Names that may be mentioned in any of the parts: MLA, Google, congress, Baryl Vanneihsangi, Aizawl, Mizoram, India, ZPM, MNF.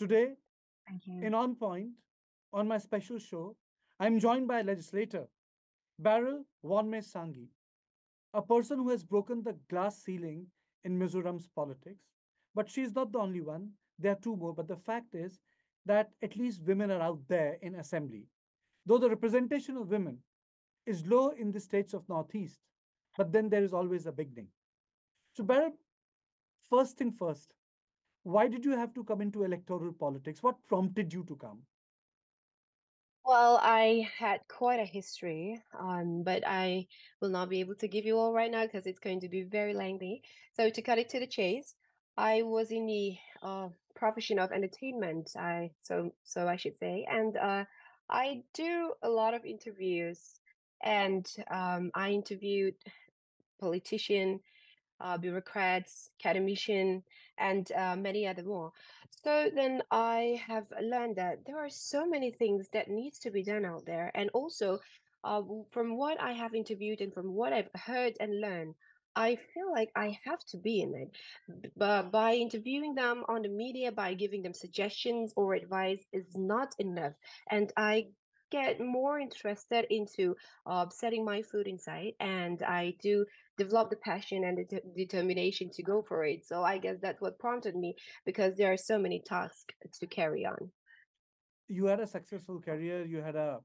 Today, in On Point, on my special show, I'm joined by a legislator, Baryl Vanneihsangi, a person who has broken the glass ceiling in Mizoram's politics. But she's not the only one. There are two more. But the fact is that at least women are out there in assembly. Though the representation of women is low in the states of Northeast, but then there is always a beginning. So Baryl, first thing first, why did you have to come into electoral politics? What prompted you to come? Well, I had quite a history, but I will not be able to give you all right now because it's going to be very lengthy. So to cut it to the chase, I was in the profession of entertainment, I should say, and I do a lot of interviews, and I interviewed politicians, bureaucrats, academicians, and many other more. So then I have learned that there are so many things that needs to be done out there. And also, from what I have interviewed and from what I've heard and learned, I feel like I have to be in it. But by interviewing them on the media, by giving them suggestions or advice is not enough. And I get more interested into setting my foot inside, and I do develop the passion and the determination to go for it. So I guess that's what prompted me, because there are so many tasks to carry on. You had a successful career, you had a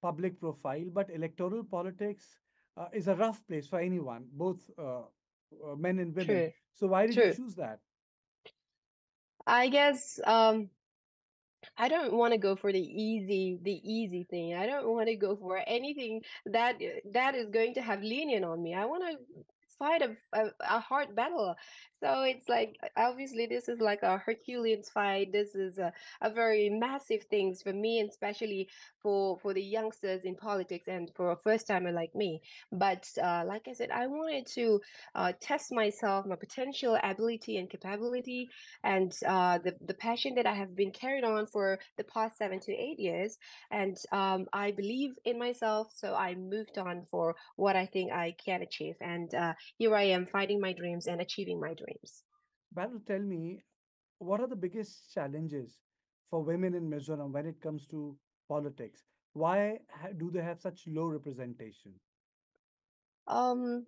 public profile, but electoral politics is a rough place for anyone, both men and women. True. So why did you choose that? I guess I don't want to go for the easy thing. I don't want to go for anything that is going to have lenient on me. I want to fight a hard battle. So it's like, obviously, this is like a Herculean fight. This is a very massive thing for me, and especially for the youngsters in politics and for a first-timer like me. But like I said, I wanted to test myself, my potential, ability, and capability, and the passion that I have been carried on for the past 7 to 8 years. And I believe in myself, so I moved on for what I think I can achieve. And here I am fighting my dreams and achieving my dreams. Baryl, tell me, what are the biggest challenges for women in Mizoram when it comes to politics? Why do they have such low representation? Well,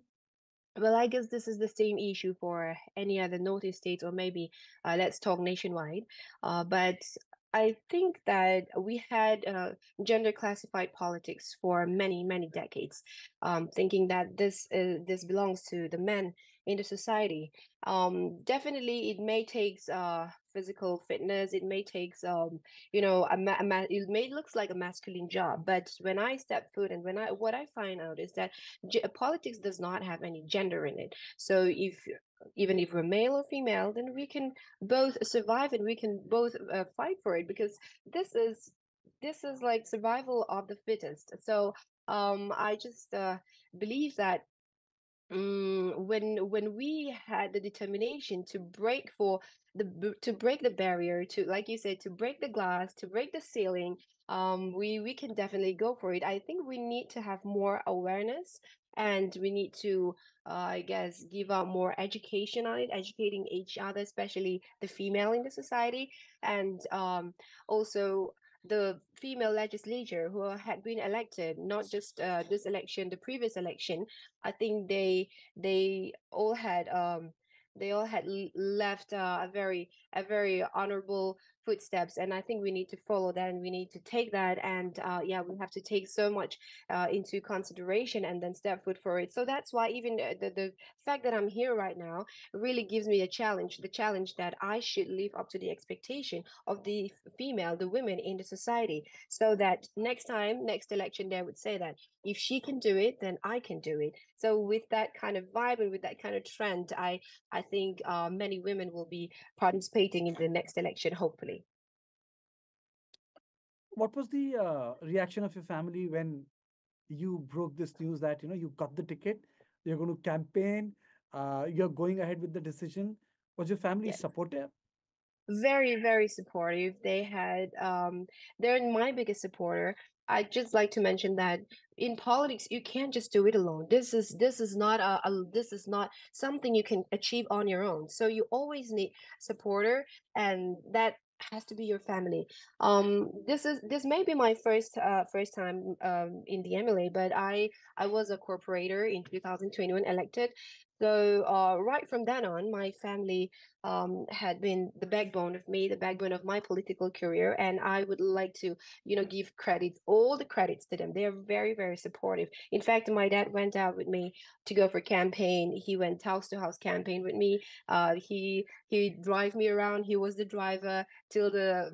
I guess this is the same issue for any other Northeast states, or maybe let's talk nationwide. But I think that we had gender-classified politics for many, many decades, thinking that this belongs to the men in the society. Definitely, it may take physical fitness. It may take, it may looks like a masculine job. But when I step foot, and when what I find out is that politics does not have any gender in it. So even if we're male or female, then we can both survive, and we can both fight for it, because this is like survival of the fittest. So I just believe that when we had the determination to break the barrier, to, like you said, to break the glass, to break the ceiling, we can definitely go for it. I think we need to have more awareness, and we need to I guess give out more education on it, educating each other, especially the female in the society, and also the female legislature who had been elected, not just this election, the previous election. I think they all had left a very honorable footsteps, and I think we need to follow that, and we need to take that, and we have to take so much into consideration, and then step foot for it. So that's why even the fact that I'm here right now really gives me the challenge that I should live up to the expectation of the women in the society, so that next election, they would say that if she can do it, then I can do it. So with that kind of vibe and with that kind of trend, I think many women will be participating in the next election, hopefully. What was the reaction of your family when you broke this news that, you got the ticket, you're going to campaign, you're going ahead with the decision? Was your family supportive? Very, very supportive. They're my biggest supporter. I'd just like to mention that in politics, you can't just do it alone. This is not something you can achieve on your own. So you always need supporter, and that has to be your family. This may be my first time in the MLA, but I was a corporator in 2021 elected. So right from then on, my family had been the backbone of me, the backbone of my political career, and I would like to, give credit, all the credits to them. They are very, very supportive. In fact, my dad went out with me to go for campaign. He went house to house campaign with me. He drove me around. He was the driver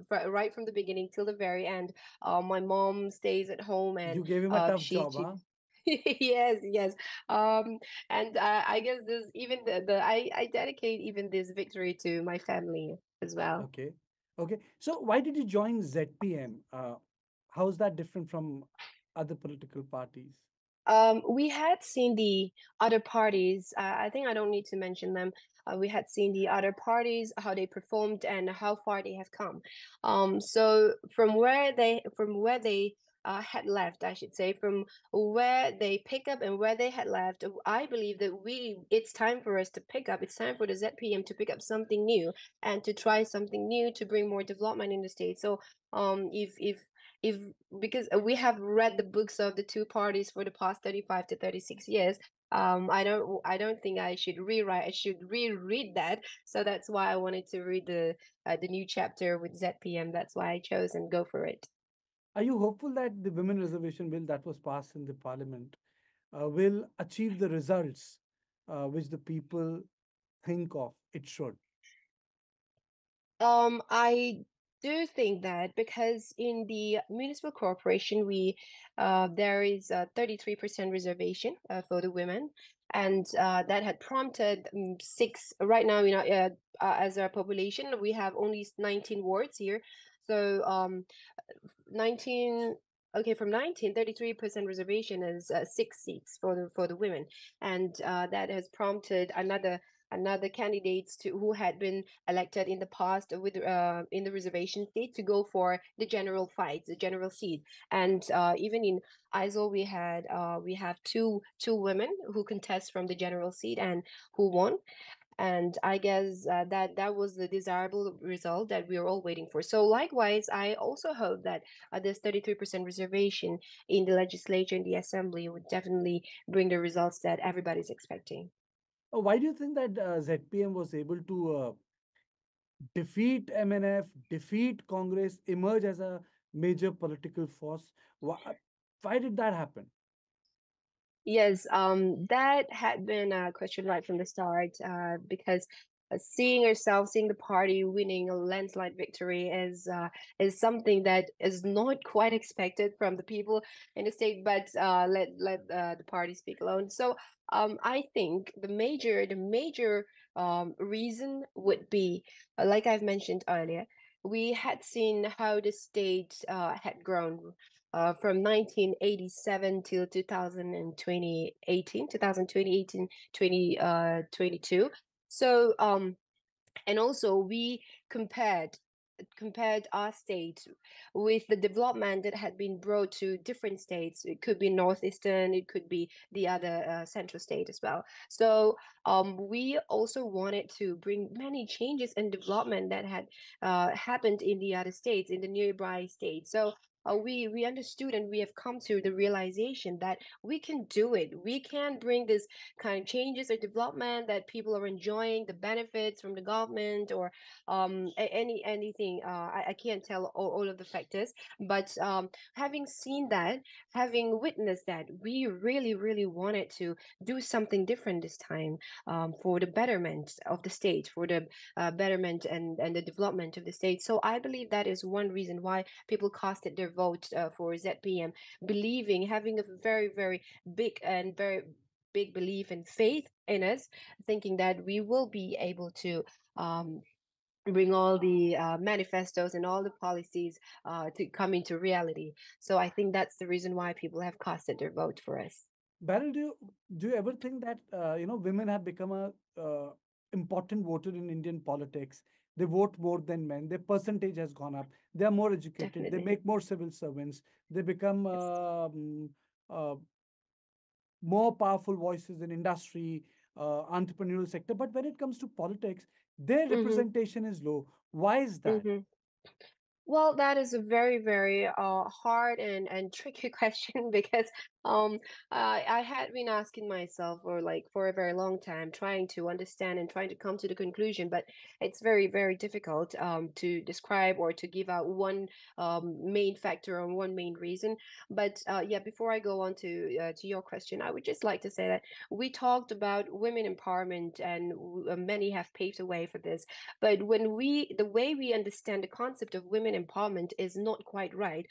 right from the beginning till the very end. My mom stays at home, and you gave him a tough job, huh? Yes. And I guess this, even I dedicate even this victory to my family as well. Okay. So why did you join ZPM? How is that different from other political parties? We had seen the other parties. I think I don't need to mention them. We had seen the other parties, how they performed and how far they have come. So from where they had left, I should say, from where they pick up and where they had left, I believe that it's time for us to pick up. It's time for the ZPM to pick up something new and to try something new to bring more development in the state. So if because we have read the books of the two parties for the past 35 to 36 years, I don't think I should rewrite. I should reread that. So that's why I wanted to read the new chapter with ZPM. That's why I chose and go for it. Are you hopeful that the Women Reservation Bill that was passed in the Parliament will achieve the results which the people think of it should? I do think that, because in the municipal corporation, there is a 33% reservation for the women, and that had prompted right now, as our population, we have only 19 wards here. So 33% reservation is 6 seats for the women, and that has prompted another candidates who had been elected in the past with in the reservation state to go for the general fight, the general seat. And even in Aizawl, we have two women who contest from the general seat and who won. And I guess that was the desirable result that we are all waiting for. So likewise, I also hope that this 33% reservation in the legislature and the assembly would definitely bring the results that everybody's expecting. Why do you think that ZPM was able to defeat MNF, defeat Congress, emerge as a major political force? Why did that happen? Yes, that had been a question right from the start, because seeing the party winning a landslide victory is something that is not quite expected from the people in the state. But let the party speak alone. So I think the major reason would be, like I've mentioned earlier, we had seen how the state had grown. From 1987 till 2022. So, and also we compared our state with the development that had been brought to different states. It could be northeastern, it could be the other central state as well. So we also wanted to bring many changes and development that had happened in the other states, in the nearby states. So we understood, and we have come to the realization that we can do it. We can bring this kind of changes or development that people are enjoying, the benefits from the government or anything. I can't tell all of the factors, but having seen that, having witnessed that, we really, really wanted to do something different this time for the betterment of the state, for the betterment and the development of the state. So I believe that is one reason why people casted their vote for ZPM, having a very, very big and very big belief and faith in us, thinking that we will be able to bring all the manifestos and all the policies to come into reality. So I think that's the reason why people have casted their vote for us. Baryl, do you ever think that women have become a important voter in Indian politics? They vote more than men. Their percentage has gone up. They are more educated. Definitely. They make more civil servants. They become more powerful voices in industry, entrepreneurial sector. But when it comes to politics, their representation is low. Why is that? Well, that is a very, very hard and tricky question because um, I had been asking myself for a very long time, trying to understand and trying to come to the conclusion, but it's very, very difficult to describe or to give out one main factor or one main reason. But yeah, before I go on to your question, I would just like to say that we talked about women empowerment and many have paved the way for this. But when the way we understand the concept of women empowerment is not quite right.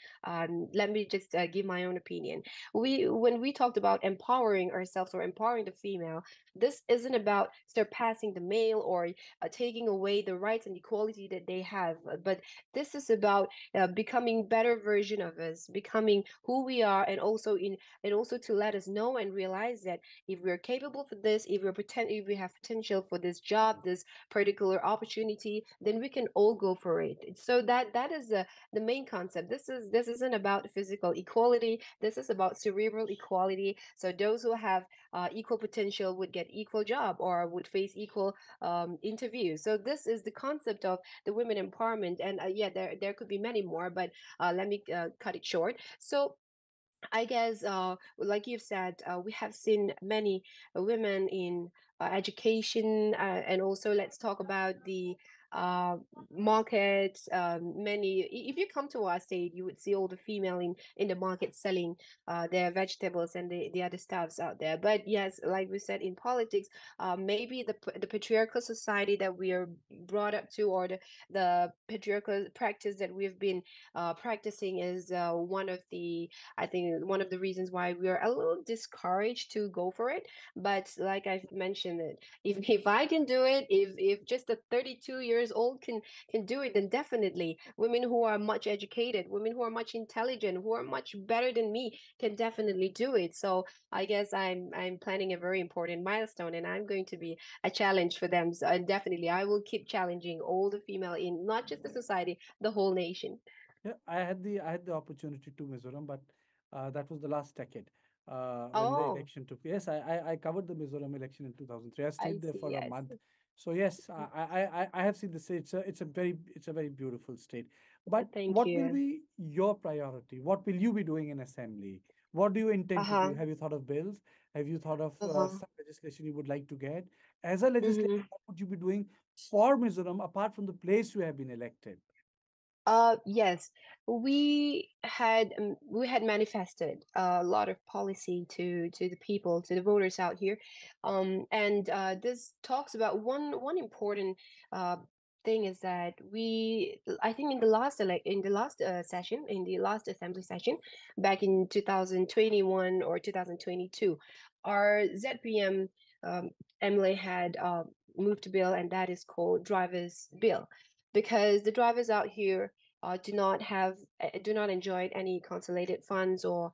Let me just give my own opinion. When we talked about empowering ourselves or empowering the female, this isn't about surpassing the male or taking away the rights and equality that they have, but this is about becoming better version of us, becoming who we are, and also to let us know and realize that if we're capable for this, if we have potential for this job, this particular opportunity, then we can all go for it. So that is the main concept. This isn't about physical equality. This is about cerebral equality. So those who have equal potential would get equal job or would face equal interviews. So this is the concept of the women empowerment. And yeah, there could be many more, but let me cut it short. So I guess, like you've said, we have seen many women in education, and also let's talk about the market. Many, if you come to our state, you would see all the female in the market selling their vegetables and the other stuffs out there. But yes, like we said, in politics, maybe the patriarchal society that we are brought up to, or the patriarchal practice that we've been practicing, is one of the reasons why we are a little discouraged to go for it. But like I've mentioned, it if I can do it, if just the 32-year old can do it, then definitely women who are much educated, women who are much intelligent, who are much better than me can definitely do it. So I guess I'm planning a very important milestone, and I'm going to be a challenge for them. So, and definitely I will keep challenging all the female in not just the society, the whole nation. Yeah, I had the opportunity to Mizoram, but that was the last decade when the election took place. I covered the Mizoram election in 2003. I stayed there for a month. So yes, I have seen this. It's a very beautiful state. But what will be your priority? What will you be doing in assembly? What do you intend to do? Have you thought of bills? Have you thought of some legislation you would like to get? As a legislator, what would you be doing for Mizoram apart from the place you have been elected? Yes, we had manifested a lot of policy to the people, to the voters out here, and this talks about one important thing is that I think in the last assembly session back in 2021 or 2022, our ZPM MLA had moved a bill, and that is called Driver's Bill, because the drivers out here do not enjoy any consolidated funds or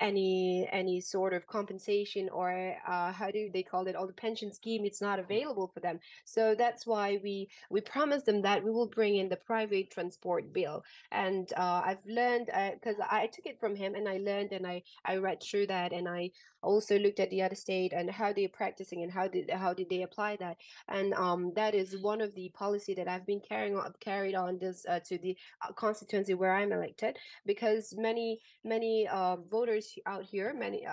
any sort of compensation, or how do they call it, all the pension scheme. It's not available for them. So that's why we promised them that we will bring in the private transport bill. And I've learned, because I took it from him, and I learned, and I read through that, and I also looked at the other state and how they're practicing and how did they apply that. And that is one of the policy that I've been carried on this to the constituency where I'm elected, because many voters out here, many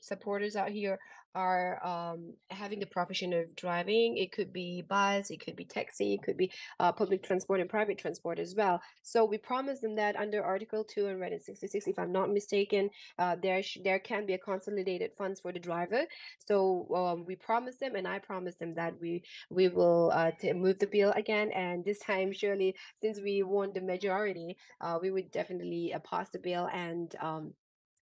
supporters out here are having the profession of driving. It could be bus, it could be taxi, it could be public transport and private transport as well. So we promised them that under Article 2 and Reddit 66, if I'm not mistaken, there can be a consolidated funds for the driver. So we promised them, and I promised them that we will move the bill again, and this time surely, since we won the majority, we would definitely pass the bill, and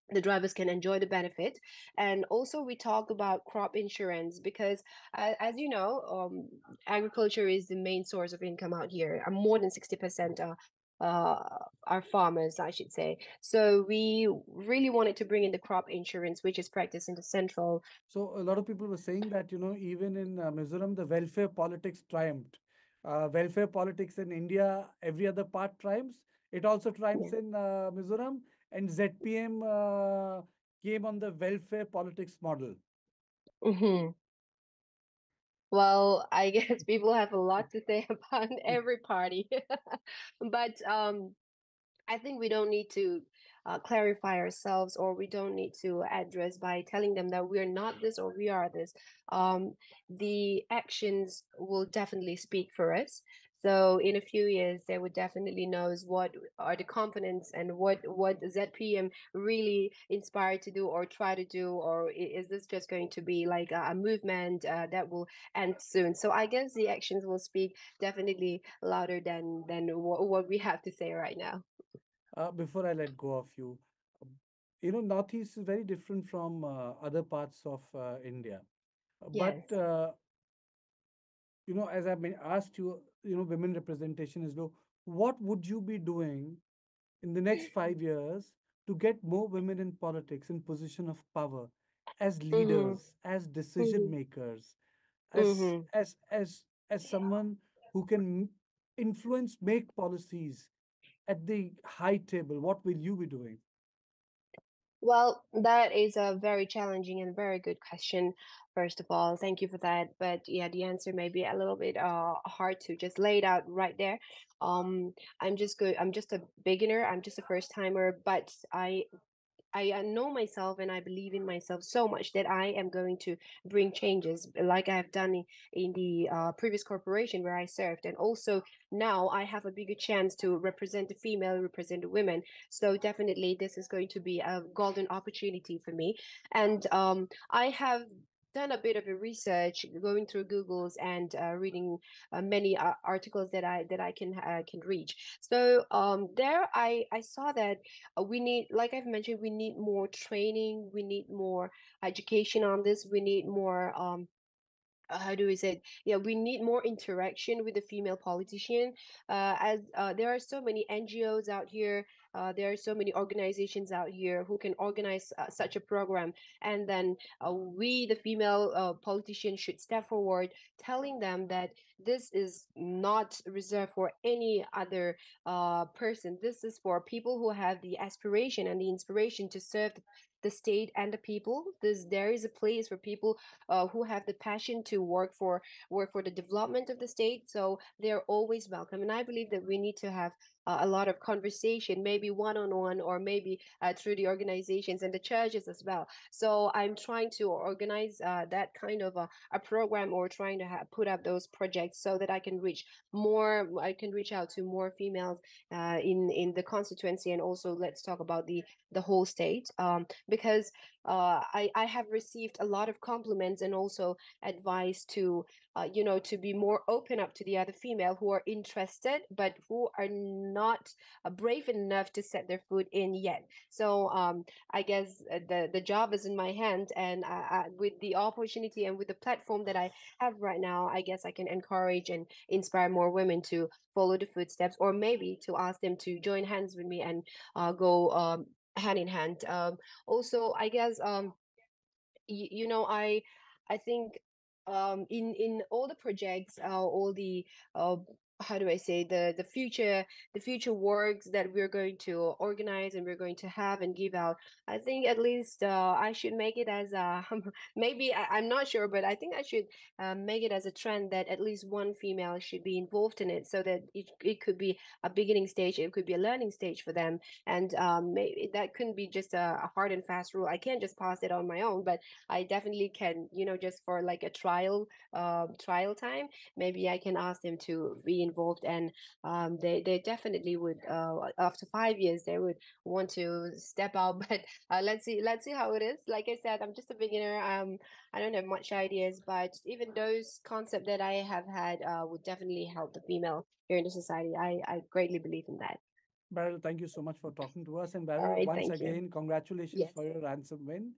the drivers can enjoy the benefit. And also we talk about crop insurance, because as you know, agriculture is the main source of income out here. More than 60% are farmers, I should say. So we really wanted to bring in the crop insurance, which is practiced in the central. So a lot of people were saying that, even in Mizoram, the welfare politics triumphed. Welfare politics in India, every other part triumphs. It also triumphs in Mizoram. And ZPM came on the welfare politics model. Well, I guess people have a lot to say about every party, but I think we don't need to clarify ourselves, or we don't need to address by telling them that we're not this or we are this. The actions will definitely speak for us. So in a few years, they would definitely know what are the components and what ZPM really inspired to do or try to do, or is this just going to be like a movement that will end soon? So I guess the actions will speak definitely louder than what we have to say right now. Before I let go of you, Northeast is very different from other parts of India. Yes. But, as I've been asked you, women representation is low. What would you be doing in the next 5 years to get more women in politics, in position of power, as leaders, as decision makers, as someone who can influence, make policies at the high table? What will you be doing? Well, that is a very challenging and very good question. First of all, thank you for that. But yeah, the answer may be a little bit hard to just lay it out right there. I'm just a beginner. I'm just a first timer, but I know myself and I believe in myself so much that I am going to bring changes like I have done in the previous corporation where I served. And also now I have a bigger chance to represent the female, represent the women. So definitely this is going to be a golden opportunity for me. And I have done a bit of a research, going through Googles and reading many articles that I can reach. So there I saw that we need, like I've mentioned, we need more training, we need more education on this, we need more we need more interaction with the female politician, as there are so many NGOs out here, there are so many organizations out here who can organize such a program, and then we, the female politicians, should step forward telling them that this is not reserved for any other person. This is for people who have the aspiration and the inspiration to serve the state and the people. There is a place for people who have the passion to work for the development of the state. So they're always welcome. And I believe that we need to have a lot of conversation, maybe one-on-one, or maybe through the organizations and the churches as well. So I'm trying to organize that kind of a program, or trying to put up those projects so that I can reach out to more females in the constituency. And also let's talk about the whole state, because I have received a lot of compliments and also advice to to be more open up to the other female who are interested but who are not brave enough to set their foot in yet. So I guess the job is in my hand, and I, with the opportunity and with the platform that I have right now, I guess I can encourage and inspire more women to follow the footsteps, or maybe to ask them to join hands with me and go hand in hand. Also, I guess I think in all the projects, all the future works that we're going to organize and we're going to have and give out, I think at least I should make it as a maybe I'm not sure, but I think I should make it as a trend that at least one female should be involved in it, so that it could be a beginning stage, it could be a learning stage for them. And maybe that couldn't be just a hard and fast rule. I can't just pass it on my own, but I definitely can, just for like a trial time, maybe I can ask them to be involved, and they definitely would. After 5 years, they would want to step out. But let's see how it is. Like I said, I'm just a beginner. I don't have much ideas, but even those concepts that I have had would definitely help the female here in the society. I greatly believe in that. Baryl, thank you so much for talking to us, and Baryl, once again, congratulations for your ransom win.